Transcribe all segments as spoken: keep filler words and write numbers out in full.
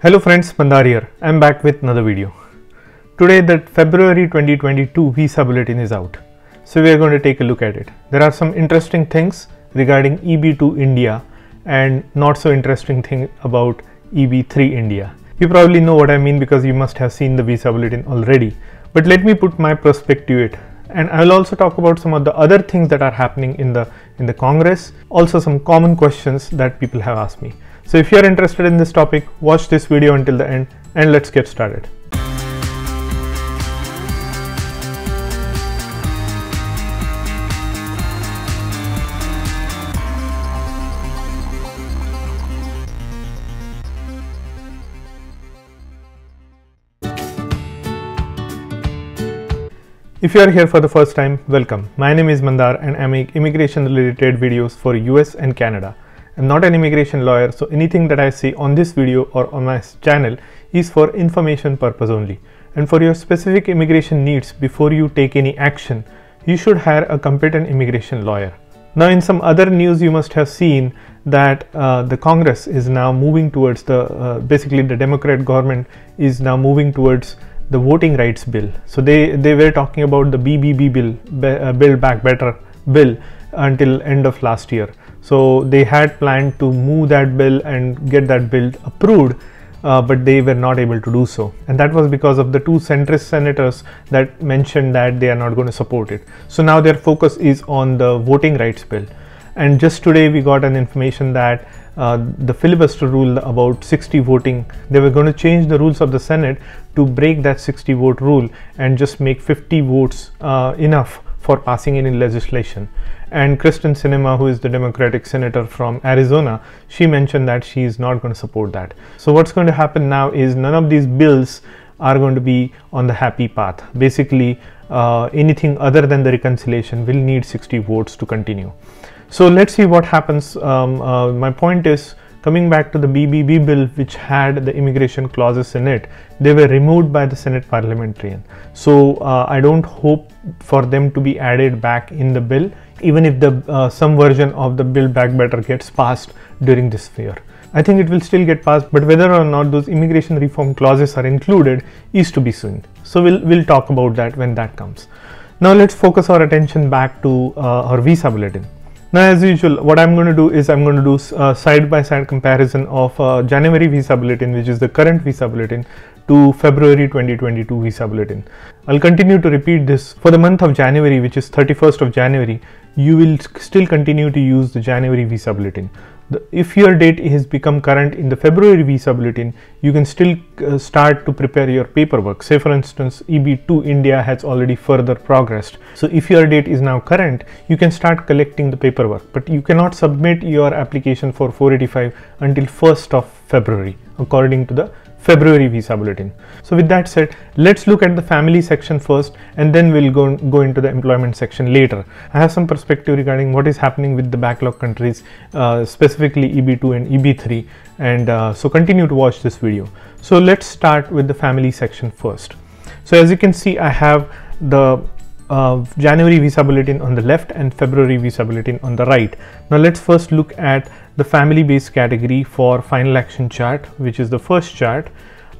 Hello friends, Mandar here. I am back with another video. Today the February twenty twenty-two visa bulletin is out. So we are going to take a look at it. There are some interesting things regarding E B two India and not so interesting thing about E B three India. You probably know what I mean because you must have seen the visa bulletin already. But let me put my perspective it. And I will also talk about some of the other things that are happening in the, in the Congress. Also some common questions that people have asked me. So if you are interested in this topic, watch this video until the end and let's get started. If you are here for the first time, welcome. My name is Mandar and I make immigration related videos for U S and Canada. I'm not an immigration lawyer, so anything that I say on this video or on my channel is for information purpose only. And for your specific immigration needs, before you take any action, you should hire a competent immigration lawyer. Now in some other news, you must have seen that uh, the Congress is now moving towards the, uh, basically the Democrat government is now moving towards the voting rights bill. So they, they were talking about the B B B bill, Build Back Better bill until end of last year. So they had planned to move that bill and get that bill approved, uh, but they were not able to do so. And that was because of the two centrist senators that mentioned that they are not going to support it. So now their focus is on the voting rights bill. And just today we got an information that uh, the filibuster rule about sixty voting, they were going to change the rules of the Senate to break that sixty vote rule and just make fifty votes uh, enough for passing any legislation. And Kristen Sinema, who is the Democratic senator from Arizona, she mentioned that she is not going to support that. So what's going to happen now is none of these bills are going to be on the happy path. Basically, uh, anything other than the reconciliation will need sixty votes to continue. So let's see what happens. Um, uh, my point is, coming back to the B B B bill, which had the immigration clauses in it, they were removed by the Senate parliamentarian. So uh, I don't hope for them to be added back in the bill, even if the uh, some version of the Build Back Better gets passed during this year. I think it will still get passed, but whether or not those immigration reform clauses are included is to be seen. So we'll, we'll talk about that when that comes. Now let's focus our attention back to uh, our visa bulletin. Now as usual, what I'm going to do is I'm going to do a side-by-side comparison of uh, January visa bulletin, which is the current visa bulletin, to February twenty twenty-two visa bulletin. I'll continue to repeat this for the month of January, which is thirty-first of January. You will still continue to use the January visa bulletin. The, if your date has become current in the February visa bulletin, you can still uh, start to prepare your paperwork. Say for instance, E B two India has already further progressed. So if your date is now current, you can start collecting the paperwork, but you cannot submit your application for four eighty-five until first of February, according to the February visa bulletin. So with that said, let's look at the family section first and then we'll go, go into the employment section later. I have some perspective regarding what is happening with the backlog countries, uh, specifically E B two and E B three, and uh, so continue to watch this video. So let's start with the family section first. So as you can see, I have the uh, January visa bulletin on the left and February visa bulletin on the right. Now let's first look at the family based category for final action chart, which is the first chart.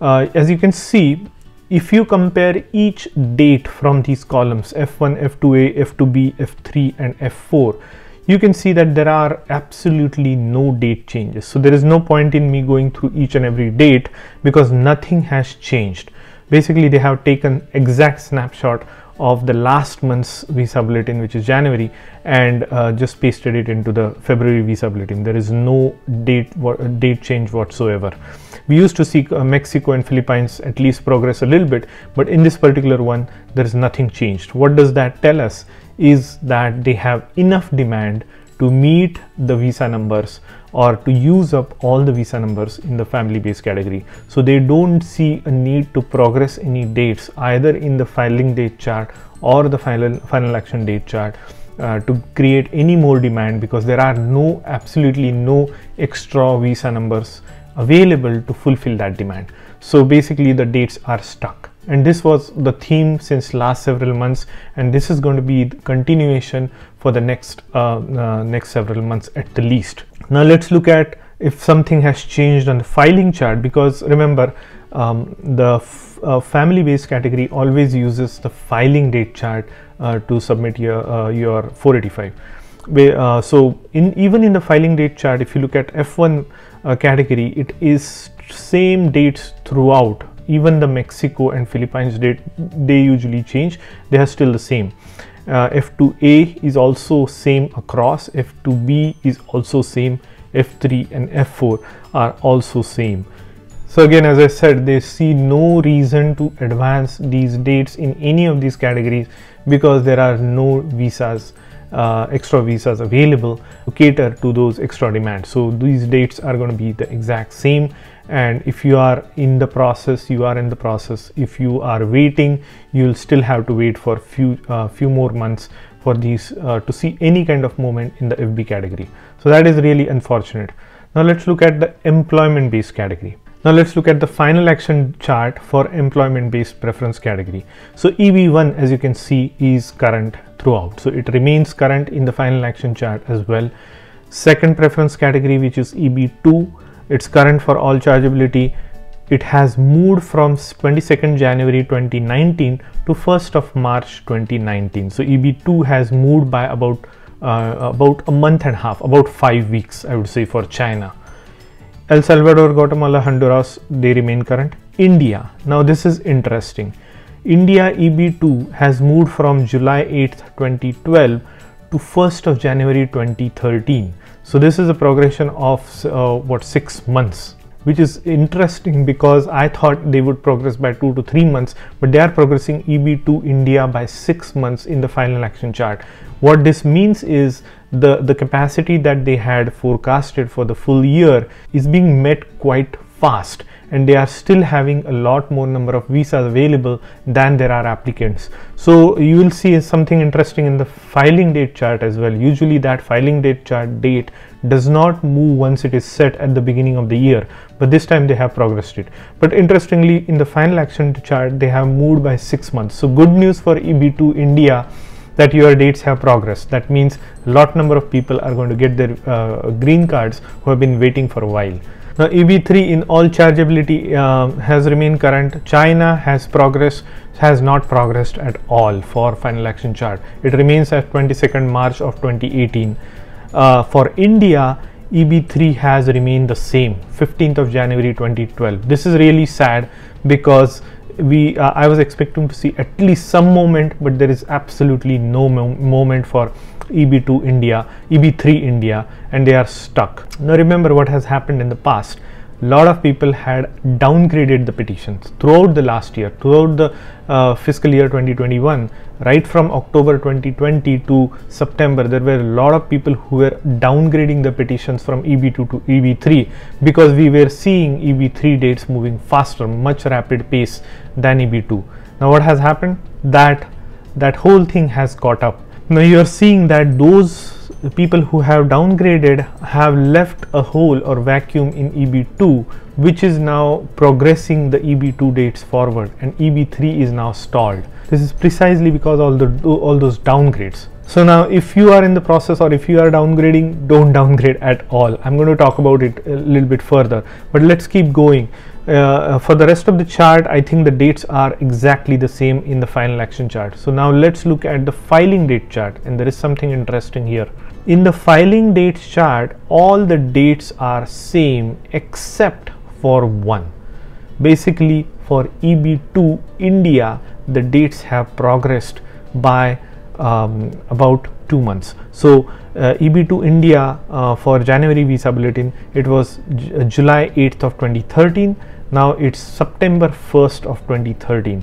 Uh, as you can see, if you compare each date from these columns F one, F two A, F two B, F three and F four, you can see that there are absolutely no date changes. So there is no point in me going through each and every date because nothing has changed. Basically, they have taken exact snapshot of the last month's visa bulletin, which is January, and uh, just pasted it into the February visa bulletin. There is no date date change whatsoever. We used to see uh, Mexico and Philippines at least progress a little bit, but in this particular one, there is nothing changed. What does that tell us is that they have enough demand to meet the visa numbers or to use up all the visa numbers in the family based category. So they don't see a need to progress any dates either in the filing date chart or the final final action date chart uh, to create any more demand, because there are no absolutely no extra visa numbers available to fulfill that demand. So basically the dates are stuck. And this was the theme since last several months, and this is going to be the continuation for the next uh, uh, next several months at the least. Now let's look at if something has changed on the filing chart, because remember um, the f uh, family based category always uses the filing date chart uh, to submit your uh, your four eighty-five. Uh, so in even in the filing date chart, if you look at F one uh, category, it is same dates throughout. Even the Mexico and Philippines date, they usually change, they are still the same. uh, F two A is also same across, F two B is also same, F three and F four are also same. So again, as I said, they see no reason to advance these dates in any of these categories because there are no visas, uh, extra visas available to cater to those extra demands. So these dates are going to be the exact same, and if you are in the process, you are in the process. If you are waiting, you'll still have to wait for few uh, few more months for these uh, to see any kind of movement in the F B category. So that is really unfortunate. Now let's look at the employment based category. Now let's look at the final action chart for employment based preference category. So E B one, as you can see, is current throughout, so it remains current in the final action chart as well. Second preference category, which is E B two, it's current for all chargeability. It has moved from twenty-second January twenty nineteen to first of March twenty nineteen. So E B two has moved by about uh, about a month and a half, about five weeks, I would say, for China. El Salvador, Guatemala, Honduras, they remain current. India. Now this is interesting. India E B two has moved from July eighth twenty twelve to first of January twenty thirteen. So this is a progression of uh, what, six months. Which is interesting because I thought they would progress by two to three months, but they are progressing E B two India by six months in the final action chart. What this means is the, the capacity that they had forecasted for the full year is being met quite fast, and they are still having a lot more number of visas available than there are applicants. So you will see something interesting in the filing date chart as well. Usually that filing date chart date does not move once it is set at the beginning of the year, but this time they have progressed it. But interestingly, in the final action chart, they have moved by six months. So good news for E B two India that your dates have progressed. That means a lot number of people are going to get their uh, green cards who have been waiting for a while. Now E B three in all chargeability uh, has remained current. China has progressed, has not progressed at all for final action chart. It remains at twenty-second March of twenty eighteen. Uh, for India, E B three has remained the same, fifteenth of January twenty twelve. This is really sad because we uh, I was expecting to see at least some moment, but there is absolutely no moment for E B two India, E B three India, and they are stuck. Now remember what has happened in the past. A lot of people had downgraded the petitions throughout the last year, throughout the uh, fiscal year twenty twenty-one, right from October twenty twenty to September. There were a lot of people who were downgrading the petitions from E B two to E B three because we were seeing E B three dates moving faster, much rapid pace than E B two. Now what has happened? That that whole thing has caught up. Now you are seeing that those people who have downgraded have left a hole or vacuum in E B two, which is now progressing the E B two dates forward, and E B three is now stalled. This is precisely because all the all those downgrades. So now if you are in the process or if you are downgrading, don't downgrade at all. I'm going to talk about it a little bit further, but let's keep going. Uh, for the rest of the chart, I think the dates are exactly the same in the final action chart. So now let's look at the filing date chart, and there is something interesting here. In the filing date chart, all the dates are same except for one. Basically for E B two India, the dates have progressed by Um, about two months. So uh, E B two India uh, for January visa bulletin, it was J July eighth of twenty thirteen. Now it's September first of twenty thirteen.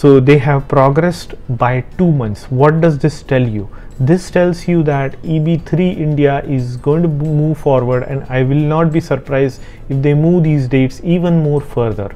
So they have progressed by two months. What does this tell you? This tells you that E B three India is going to move forward, and I will not be surprised if they move these dates even more further.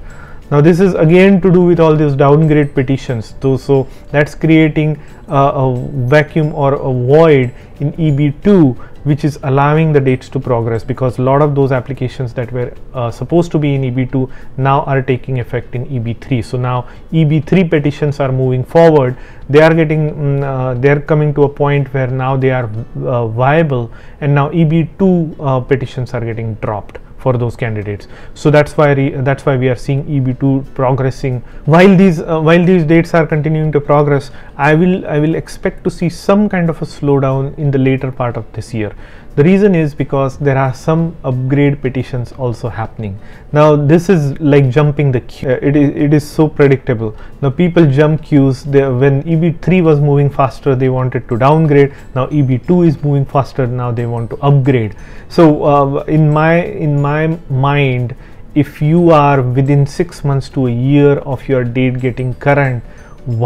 Now this is again to do with all these downgrade petitions, so, so that's creating uh, a vacuum or a void in E B two, which is allowing the dates to progress, because a lot of those applications that were uh, supposed to be in E B two now are taking effect in E B three. So now E B three petitions are moving forward. They are getting mm, uh, they're coming to a point where now they are uh, viable, and now E B two uh, petitions are getting dropped for those candidates. So that's why re, that's why we are seeing E B two progressing. While these uh, while these dates are continuing to progress, I will I will expect to see some kind of a slowdown in the later part of this year. The reason is because there are some upgrade petitions also happening. Now this is like jumping the queue. Uh, it is it is so predictable. Now people jump queues. They, when E B three was moving faster, they wanted to downgrade. Now E B two is moving faster. Now they want to upgrade. So uh, in my in my mind, if you are within six months to a year of your date getting current,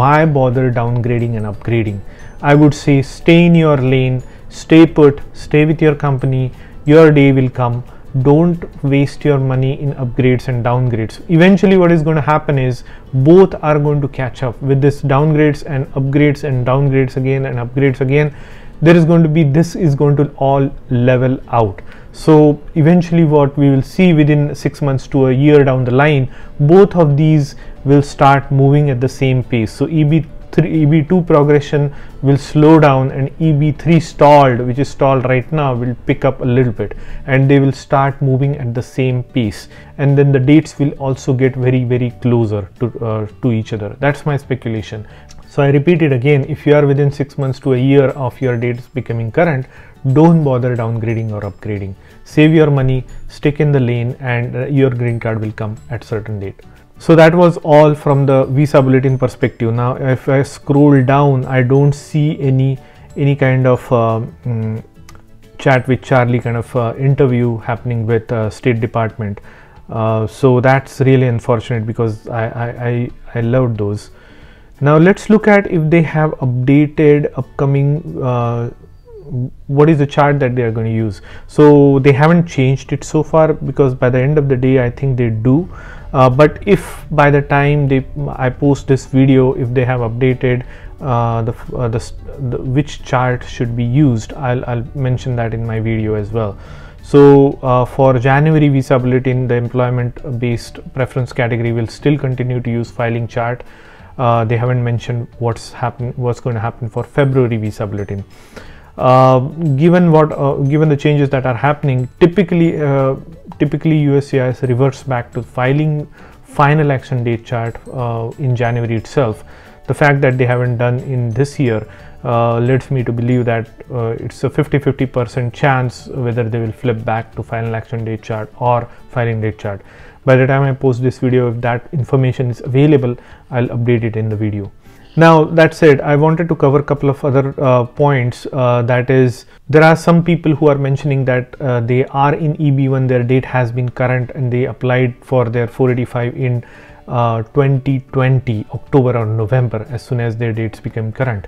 why bother downgrading and upgrading? I would say stay in your lane. Stay put, stay with your company, your day will come. Don't waste your money in upgrades and downgrades. Eventually what is going to happen is both are going to catch up. With this downgrades and upgrades and downgrades again and upgrades again, there is going to be, this is going to all level out. So eventually what we will see within six months to a year down the line, both of these will start moving at the same pace. So E B three, E B two progression will slow down, and E B three stalled, which is stalled right now, will pick up a little bit, and they will start moving at the same pace, and then the dates will also get very very closer to uh, to each other. That's my speculation. So I repeat it again, if you are within six months to a year of your dates becoming current, don't bother downgrading or upgrading. Save your money, stick in the lane, and uh, your green card will come at certain date. So that was all from the visa bulletin perspective. Now if I scroll down, I don't see any any kind of um, um, chat with Charlie kind of uh, interview happening with uh, State Department. Uh, so that's really unfortunate, because I, I, I, I loved those. Now let's look at if they have updated upcoming uh, what is the chart that they are going to use. So they haven't changed it so far, because by the end of the day I think they do. Uh, but if by the time they I post this video, if they have updated uh, the, uh, the, the which chart should be used, I'll, I'll mention that in my video as well. So uh, for January visa bulletin, the employment based preference category will still continue to use filing chart. Uh, they haven't mentioned what's happen what's going to happen for February visa bulletin. Uh, given what uh, given the changes that are happening, typically uh, typically U S C I S reverts back to filing final action date chart uh, in January itself. The fact that they haven't done in this year uh, leads me to believe that uh, it's a fifty fifty percent chance whether they will flip back to final action date chart or filing date chart. By the time I post this video, if that information is available, I'll update it in the video. Now that said, I wanted to cover a couple of other uh, points. Uh, that is, there are some people who are mentioning that uh, they are in E B one, their date has been current, and they applied for their four eighty-five in uh, twenty twenty, October or November, as soon as their dates became current,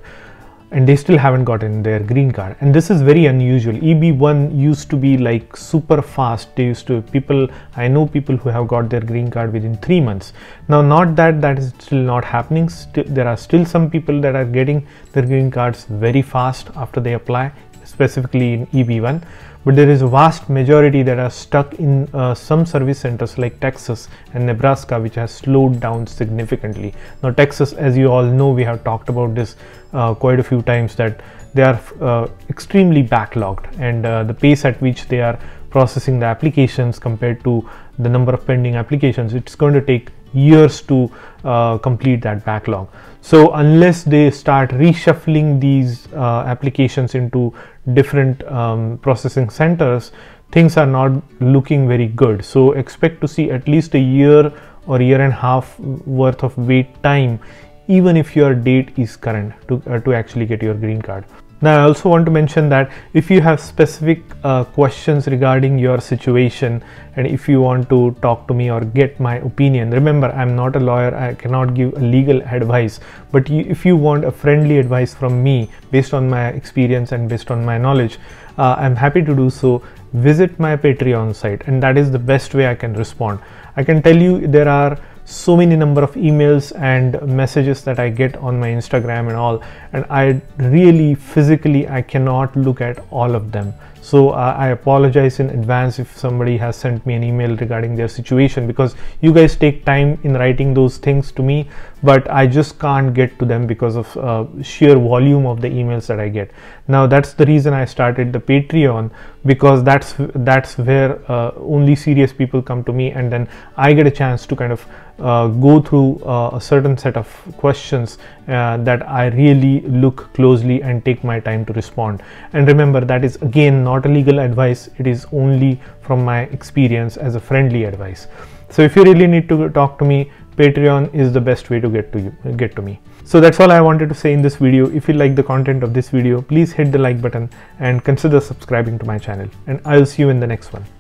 and they still haven't gotten their green card. And this is very unusual. E B one used to be like super fast. They used to, people, I know people who have got their green card within three months. Now, not that that is still not happening. Still, there are still some people that are getting their green cards very fast after they apply, specifically in E B one. But there is a vast majority that are stuck in uh, some service centers like Texas and Nebraska, which has slowed down significantly. Now Texas, as you all know, we have talked about this uh, quite a few times, that they are uh, extremely backlogged, and uh, the pace at which they are processing the applications compared to the number of pending applications, it's going to take years to uh, complete that backlog. So unless they start reshuffling these uh, applications into different um, processing centers, things are not looking very good. So expect to see at least a year or year and a half worth of wait time, even if your date is current, to, uh, to actually get your green card. Now I also want to mention that if you have specific uh, questions regarding your situation, and if you want to talk to me or get my opinion, remember I'm not a lawyer, I cannot give legal advice, but you, if you want a friendly advice from me based on my experience and based on my knowledge, uh, I'm happy to do so. Visit my Patreon site, and that is the best way I can respond. I can tell you there are so many number of emails and messages that I get on my Instagram and all, and I really physically I cannot look at all of them. So uh, I apologize in advance if somebody has sent me an email regarding their situation, because you guys take time in writing those things to me, but I just can't get to them because of uh, sheer volume of the emails that I get. Now that's the reason I started the Patreon, because that's that's where uh, only serious people come to me, and then I get a chance to kind of uh, go through uh, a certain set of questions uh, that I really look closely and take my time to respond. And remember, that is again not a legal advice, it is only from my experience as a friendly advice. So if you really need to talk to me, Patreon is the best way to get to you get to me. So that's all I wanted to say in this video. If you like the content of this video, please hit the like button and consider subscribing to my channel, and I'll see you in the next one.